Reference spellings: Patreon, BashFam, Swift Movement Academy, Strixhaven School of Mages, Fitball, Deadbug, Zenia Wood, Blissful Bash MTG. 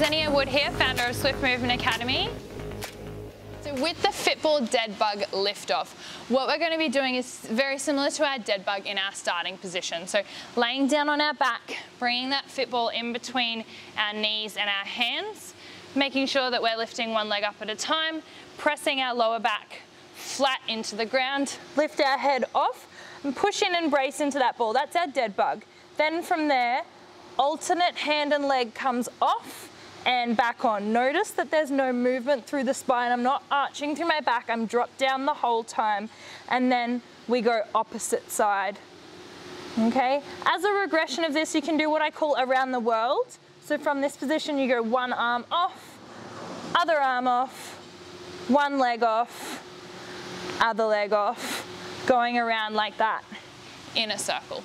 Zenia Wood here, founder of Swift Movement Academy. So with the Fitball Deadbug liftoff, what we're going to be doing is very similar to our Deadbug in our starting position. So laying down on our back, bringing that Fitball in between our knees and our hands, making sure that we're lifting one leg up at a time, pressing our lower back flat into the ground, lift our head off and push in and brace into that ball. That's our Deadbug. Then from there, alternate hand and leg comes off and back on. Notice that there's no movement through the spine. I'm not arching through my back. I'm dropped down the whole time. And then we go opposite side. Okay? As a regression of this, you can do what I call around the world. So from this position, you go one arm off, other arm off, one leg off, other leg off, going around like that in a circle.